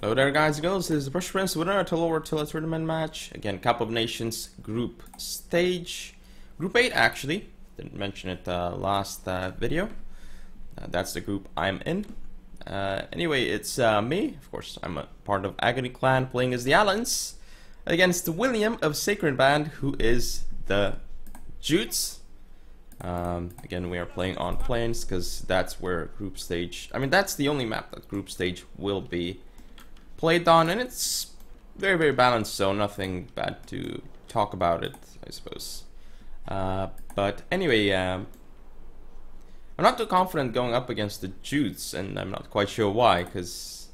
Hello there guys, this is the Prussian Prince, winner at Toler Tiller Tournament Match. Again, Cup of Nations group stage. Group 8 actually, didn't mention it last video. That's the group I'm in. Anyway, it's me, of course, I'm a part of Agony Clan, playing as the Alens against William of Sacred Band, who is the Jutes. Again, we are playing on plains because that's where group stage, I mean that's the only map that group stage will be played on, and it's very, very balanced, so nothing bad to talk about it, I suppose. But anyway, I'm not too confident going up against the Jutes, and I'm not quite sure why, because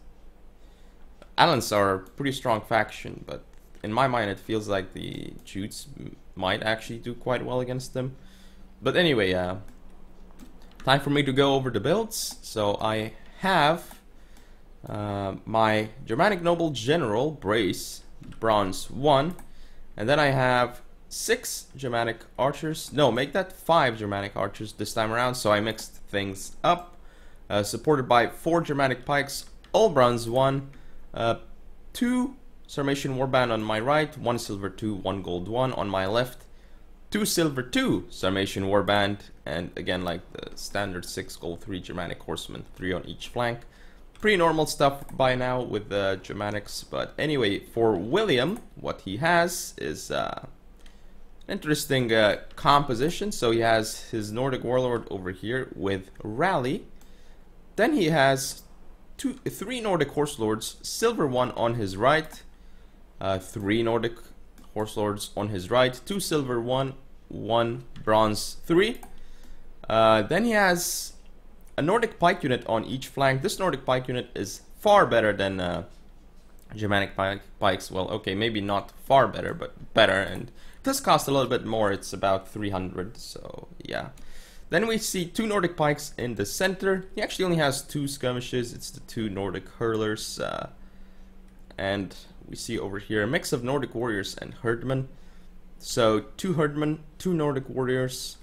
Alens are a pretty strong faction, but in my mind it feels like the Jutes might actually do quite well against them. But anyway, time for me to go over the builds. So I have my Germanic Noble General Brace, Bronze 1, and then I have 6 Germanic Archers, no, make that 5 Germanic Archers this time around, so I mixed things up, supported by 4 Germanic Pikes, all Bronze 1, 2 Sarmatian Warband on my right, 1 Silver 2, 1 Gold 1 on my left, 2 Silver 2 Sarmatian Warband, and again like the standard 6 Gold 3 Germanic Horsemen, 3 on each flank. Pretty normal stuff by now with the Germanics, but anyway, for William, what he has is interesting composition. So he has his Nordic Warlord over here with Rally, then he has 3 Nordic Horse Lords, Silver 1 on his right, 3 Nordic Horse Lords on his right, 2 Silver 1, 1 Bronze 3, then he has a Nordic Pike unit on each flank. This Nordic Pike unit is far better than Germanic Pikes. Well, okay, maybe not far better, but better, and it does cost a little bit more. It's about 300, so yeah. Then we see 2 Nordic Pikes in the center. He actually only has 2 skirmishes. It's the 2 Nordic Hurlers, and we see over here a mix of Nordic Warriors and Herdmen. So 2 Herdmen, 2 Nordic Warriors,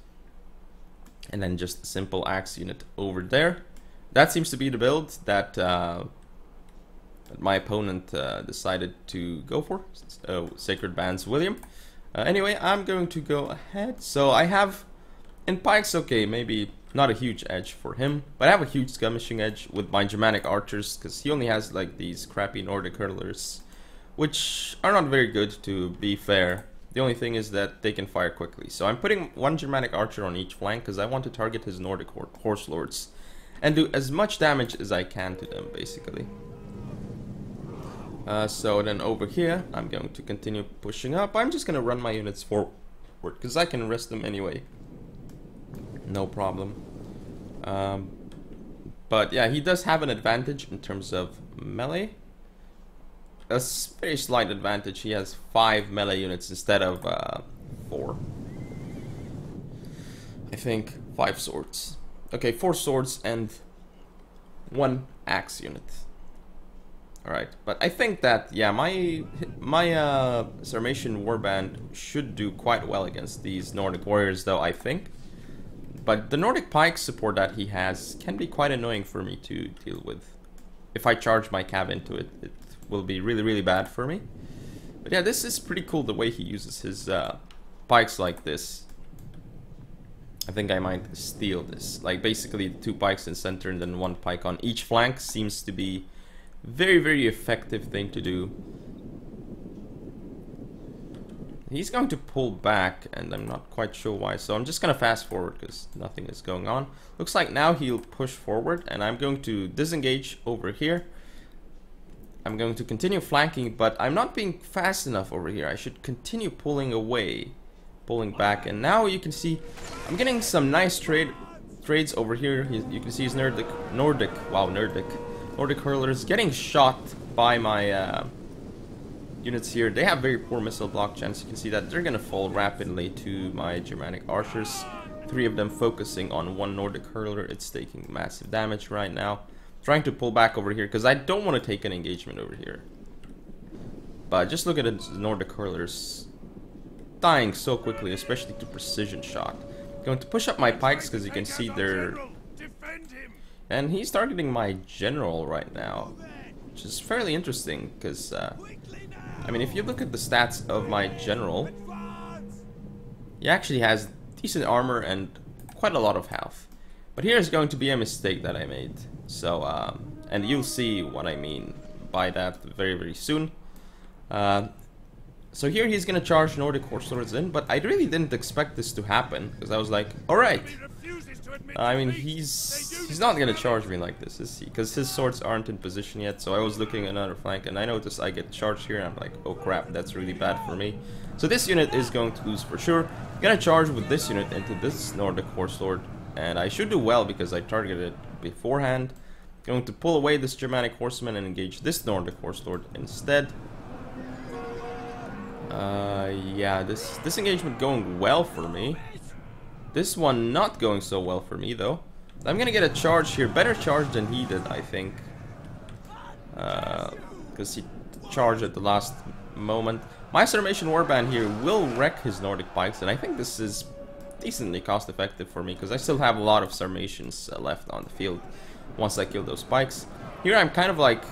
and then just a simple axe unit over there. That seems to be the build that my opponent decided to go for, Sacred Band's William. Anyway, I'm going to go ahead. So I have, in Pikes, okay, maybe not a huge edge for him, but I have a huge skirmishing edge with my Germanic Archers, because he only has like these crappy Nordic Hurlers, which are not very good, to be fair. The only thing is that they can fire quickly. So I'm putting 1 Germanic Archer on each flank because I want to target his Nordic Horse Lords and do as much damage as I can to them, basically. So then over here, I'm going to continue pushing up. I'm just going to run my units forward because I can rest them anyway. No problem. But yeah, he does have an advantage in terms of melee. A very slight advantage. He has 5 melee units instead of 4. I think 5 swords. Okay, 4 swords and 1 axe unit. Alright, but I think that, yeah, my Sarmatian Warband should do quite well against these Nordic Warriors, though, I think. But the Nordic Pike support that he has can be quite annoying for me to deal with. If I charge my cab into it, it will be really, really bad for me. But yeah, this is pretty cool the way he uses his pikes like this. I think I might steal this. Like basically 2 pikes in center and then 1 pike on each flank seems to be very, very effective thing to do. He's going to pull back and I'm not quite sure why, so I'm just gonna fast forward because nothing is going on. Looks like now he'll push forward and I'm going to disengage over here. I'm going to continue flanking, but I'm not being fast enough over here. I should continue pulling away, pulling back, and now you can see I'm getting some nice trades over here. You can see his Nordic Hurlers getting shot by my units here. They have very poor missile block chance. You can see that they're gonna fall rapidly to my Germanic Archers. 3 of them focusing on 1 Nordic Hurler. It's taking massive damage right now. Trying to pull back over here because I don't want to take an engagement over here. But just look at the Nordic Hurlers dying so quickly, especially to precision shot. Going to push up my pikes because you can see they're... And he's targeting my general right now. which is fairly interesting because, I mean, if you look at the stats of my general, he actually has decent armor and quite a lot of health. But here's going to be a mistake that I made. So, and you'll see what I mean by that very, very soon. So here he's gonna charge Nordic Horse Swords in, but I really didn't expect this to happen, because I was like, alright. I mean, he's not gonna charge me like this, is he? Because his swords aren't in position yet, so I was looking at another flank, and I noticed I get charged here, and I'm like, oh crap, that's really bad for me. So this unit is going to lose for sure. I'm gonna charge with this unit into this Nordic Horse Lord, and I should do well because I targeted it beforehand. Going to pull away this Germanic Horseman and engage this Nordic Horse Lord instead. Yeah, this engagement going well for me. This one not going so well for me, though. I'm gonna get a charge here, better charge than he did, I think. Because he charged at the last moment. My Sarmatian Warband here will wreck his Nordic Pikes, and I think this is decently cost-effective for me, because I still have a lot of Sarmatians left on the field once I kill those Pikes. Here I'm kind of like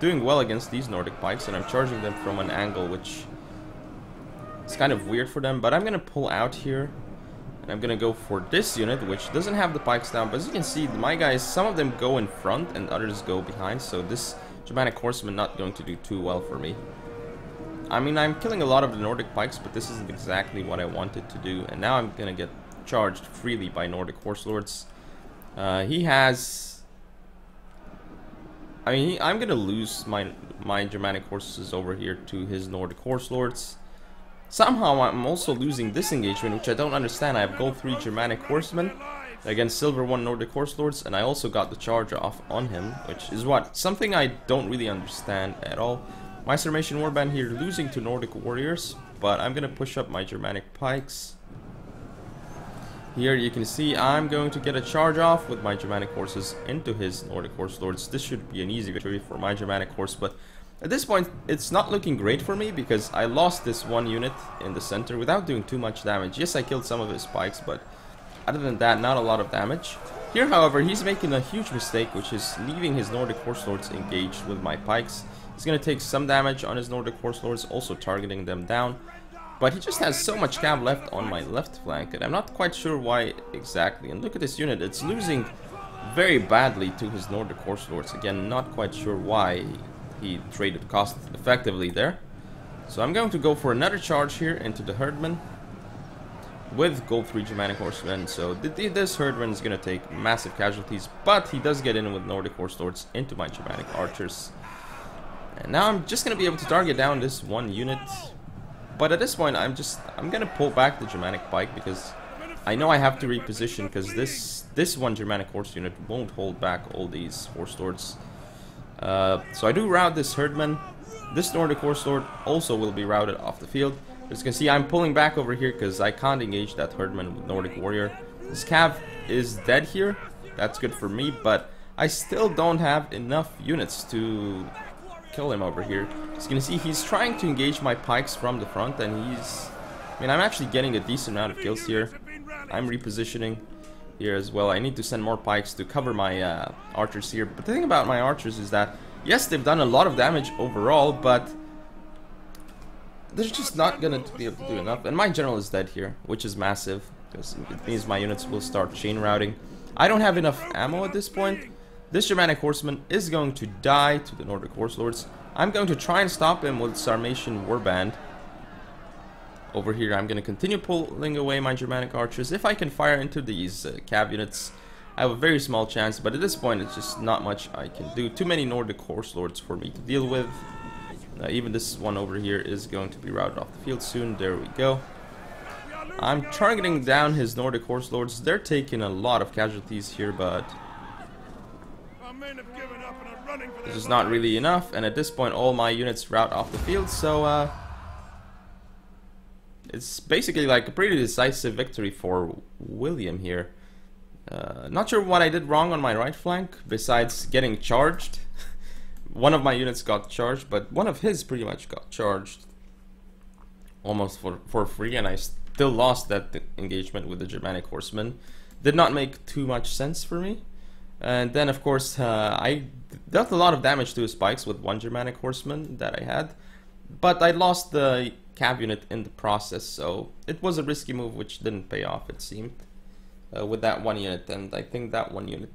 doing well against these Nordic Pikes, and I'm charging them from an angle which is kind of weird for them, but I'm going to pull out here. And I'm gonna go for this unit, which doesn't have the pikes down, but as you can see, my guys, some of them go in front and others go behind, so this Germanic Horseman not going to do too well for me. I mean, I'm killing a lot of the Nordic pikes, but this isn't exactly what I wanted to do, and now I'm gonna get charged freely by Nordic Horse Lords. He has... I mean, I'm gonna lose my Germanic horses over here to his Nordic Horse Lords. Somehow I'm also losing this engagement, which I don't understand. I have gold 3 Germanic Horsemen against silver 1 Nordic Horse Lords, and I also got the charge off on him, which is something I don't really understand at all. My Sarmatian Warband here losing to Nordic Warriors, but I'm gonna push up my Germanic Pikes. Here you can see I'm going to get a charge off with my Germanic Horses into his Nordic Horse Lords. This should be an easy victory for my Germanic Horse, but at this point, it's not looking great for me because I lost this one unit in the center without doing too much damage. Yes, I killed some of his pikes, but other than that, not a lot of damage. Here, however, he's making a huge mistake, which is leaving his Nordic Horse Lords engaged with my pikes. He's going to take some damage on his Nordic Horse Lords, also targeting them down. But he just has so much cav left on my left flank, and I'm not quite sure why exactly. And look at this unit, it's losing very badly to his Nordic Horse Lords. Again, not quite sure why. He traded cost effectively there. So I'm going to go for another charge here into the Herdman with gold 3 Germanic Horsemen. So this Herdman is going to take massive casualties, but he does get in with Nordic Horse Lords into my Germanic Archers. And now I'm just going to be able to target down this one unit. But at this point, I'm going to pull back the Germanic Pike because I know I have to reposition because this one Germanic Horse unit won't hold back all these Horse Lords. So I do route this Herdman. This Nordic Horse Lord also will be routed off the field. As you can see, I'm pulling back over here because I can't engage that Herdman with Nordic Warrior. This Cav is dead here. That's good for me, but I still don't have enough units to kill him over here. As you can see, he's trying to engage my pikes from the front, and he's... I mean, I'm actually getting a decent amount of kills here. I'm repositioning here as well. I need to send more pikes to cover my archers here, but the thing about my archers is that yes, they've done a lot of damage overall, but they're just not gonna be able to do enough, and my general is dead here, which is massive because it means my units will start chain routing. I don't have enough ammo at this point. This Germanic Horseman is going to die to the Nordic Horse Lords. I'm going to try and stop him with Sarmatian Warband. Over here, I'm going to continue pulling away my Germanic Archers. If I can fire into these cav units, I have a very small chance, but at this point, it's just not much I can do. Too many Nordic Horse Lords for me to deal with. Even this one over here is going to be routed off the field soon. There we go. I'm targeting down his Nordic Horse Lords. They're taking a lot of casualties here, but this is not really enough, and at this point, all my units route off the field, so... It's basically like a pretty decisive victory for William here. Not sure what I did wrong on my right flank, besides getting charged. One of my units got charged, but one of his pretty much got charged. Almost for free, and I still lost that engagement with the Germanic Horseman. Did not make too much sense for me. And then of course I dealt a lot of damage to his pikes with one Germanic horseman that I had, but I lost the cab unit in the process, so it was a risky move which didn't pay off, it seemed, with that one unit. And I think that one unit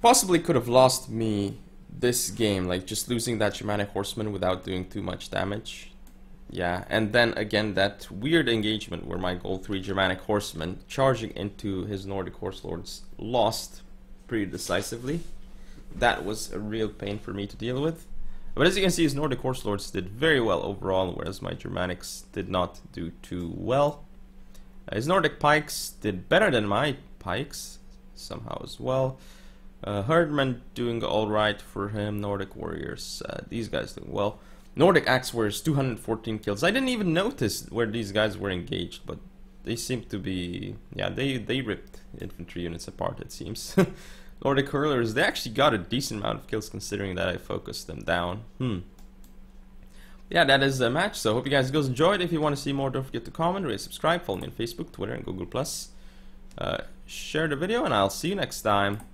possibly could have lost me this game, like just losing that Germanic horseman without doing too much damage. Yeah, and then again that weird engagement where my gold 3 Germanic horseman charging into his Nordic horse lords lost pretty decisively. That was a real pain for me to deal with. But as you can see, his Nordic horse lords did very well overall, whereas my Germanics did not do too well. His Nordic pikes did better than my pikes somehow as well. Herdman doing alright for him, Nordic warriors, these guys doing well. Nordic axe warriors, 214 kills. I didn't even notice where these guys were engaged, but they seem to be... yeah, they ripped infantry units apart, it seems. Nordic hurlers, they actually got a decent amount of kills considering that I focused them down. Yeah, that is the match, so hope you guys enjoyed. If you want to see more, don't forget to comment, rate, subscribe, follow me on Facebook, Twitter, and Google+. Share the video, and I'll see you next time.